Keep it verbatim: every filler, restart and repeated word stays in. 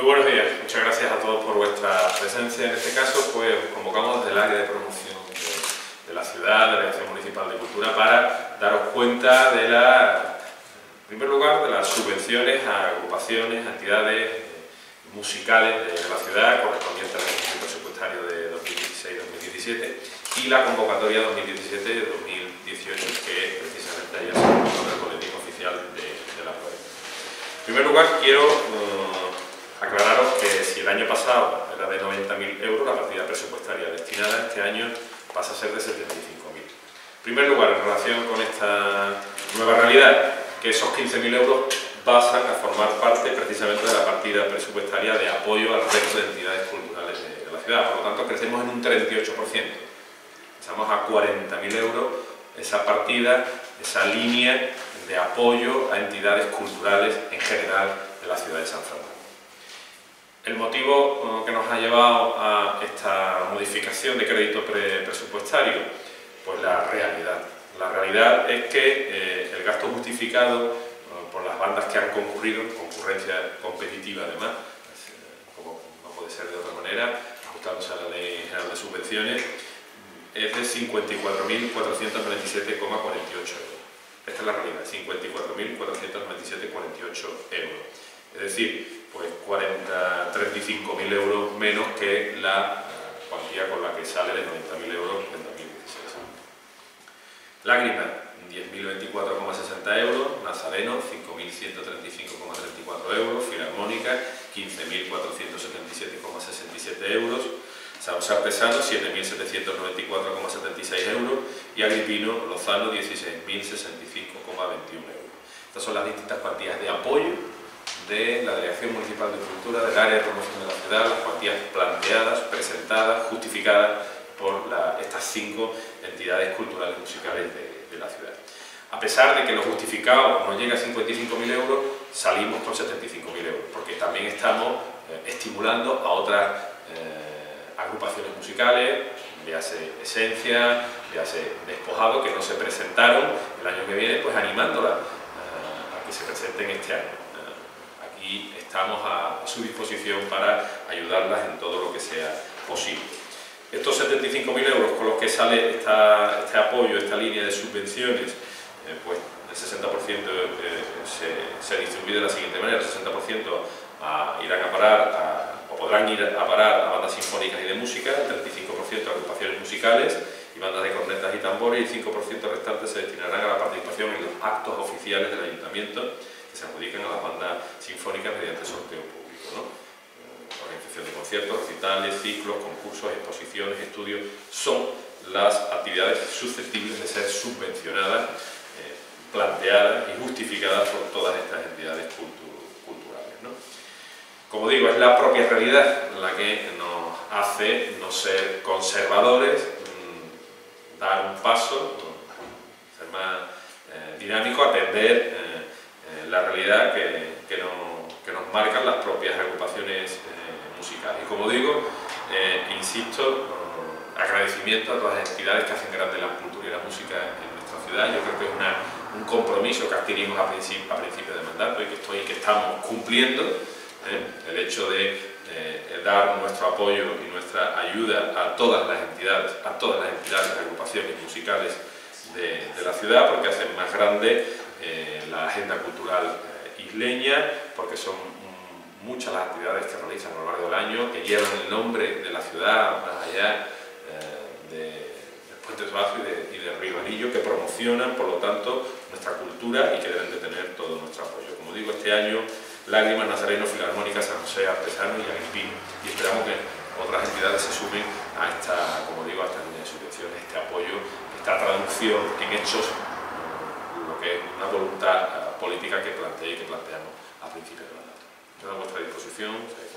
Muy buenos días, muchas gracias a todos por vuestra presencia. En este caso, pues os convocamos desde el área de promoción de, de la ciudad, de la Dirección Municipal de Cultura, para daros cuenta de la, en primer lugar, de las subvenciones a agrupaciones, a entidades musicales de la ciudad, correspondientes al ejercicio presupuestario de dos mil dieciséis dos mil diecisiete y la convocatoria dos mil diecisiete dos mil dieciocho, que precisamente ya se publicó en el boletín oficial de, de la web. En primer lugar, quiero eh, aclararos que si el año pasado era de noventa mil euros la partida presupuestaria destinada, este año pasa a ser de setenta y cinco mil. En primer lugar, en relación con esta nueva realidad, que esos quince mil euros pasan a formar parte precisamente de la partida presupuestaria de apoyo al resto de entidades culturales de, de la ciudad. Por lo tanto, crecemos en un treinta y ocho por ciento. Pasamos a cuarenta mil euros esa partida, esa línea de apoyo a entidades culturales en general de la ciudad de San Fernando. El motivo que nos ha llevado a esta modificación de crédito pre presupuestario, pues la realidad. La realidad es que eh, el gasto justificado eh, por las bandas que han concurrido, concurrencia competitiva además, pues, eh, como no puede ser de otra manera, ajustándose a la Ley General de Subvenciones, es de cincuenta y cuatro mil cuatrocientos noventa y siete coma cuarenta y ocho euros. Esta es la realidad, cincuenta y cuatro mil cuatrocientos noventa y siete coma cuarenta y ocho euros. Es decir, pues treinta y cinco mil euros menos que la cuantía con la que sale de noventa mil euros en dos mil dieciséis. Lágrima, diez mil veinticuatro coma sesenta euros, Nazareno, cinco mil ciento treinta y cinco coma treinta y cuatro euros, Filarmónica, quince mil cuatrocientos setenta y siete coma sesenta y siete euros, San José Artesano, siete mil setecientos noventa y cuatro coma setenta y seis euros y Agripino Lozano, dieciséis mil sesenta y cinco coma veintiún euros. Estas son las distintas partidas de apoyo de la Dirección Municipal de Cultura, del área de promoción de la ciudad, las partidas planteadas, presentadas, justificadas por la, estas cinco entidades culturales y musicales de, de la ciudad. A pesar de que lo justificado no llega a cincuenta y cinco mil euros, salimos con setenta y cinco mil euros, porque también estamos eh, estimulando a otras eh, agrupaciones musicales, le hace Esencia, le hace Despojado, que no se presentaron el año que viene, pues animándolas eh, a que se presenten este año. Y estamos a su disposición para ayudarlas en todo lo que sea posible. Estos setenta y cinco mil euros con los que sale esta, este apoyo, esta línea de subvenciones, eh, pues el sesenta por ciento eh, se, se distribuye de la siguiente manera, el sesenta por ciento a, irán a parar, a, o podrán ir a parar a bandas sinfónicas y de música, el treinta y cinco por ciento a agrupaciones musicales y bandas de cornetas y tambores, y el cinco por ciento restante se destinarán a la participación en los actos oficiales del ayuntamiento, que se adjudican a las bandas sinfónicas mediante sorteo público, ¿no? Eh, organización de conciertos, recitales, ciclos, concursos, exposiciones, estudios, son las actividades susceptibles de ser subvencionadas, eh, planteadas y justificadas por todas estas entidades cultu- culturales, ¿no? Como digo, es la propia realidad la que nos hace no ser conservadores, mmm, dar un paso, ser más eh, dinámico, atender eh, la realidad que, que, nos, que nos marcan las propias agrupaciones eh, musicales. Y como digo, eh, insisto, eh, agradecimiento a todas las entidades que hacen grande la cultura y la música en nuestra ciudad. Yo creo que es una, un compromiso que adquirimos a principio, a principio de mandato y que, estoy, que estamos cumpliendo, eh, el hecho de eh, dar nuestro apoyo y nuestra ayuda a todas las entidades, a todas las entidades y agrupaciones musicales de, de la ciudad, porque hacen más grande Eh, la agenda cultural eh, isleña, porque son mm, muchas las actividades que realizan a lo largo del año, que llevan el nombre de la ciudad más allá eh, de, del Puente Tobazo y, de, y del Río Anillo, que promocionan por lo tanto nuestra cultura y que deben de tener todo nuestro apoyo. Como digo, este año Lágrimas, Nazareno, Filarmónica, San José Artesano y Agripino, y esperamos que otras entidades se sumen a esta, como digo, a esta línea de subvenciones, este apoyo, esta traducción en hechos, que es una voluntad uh, política que planteé y que planteamos a principio de mandato. Estoy a vuestra disposición.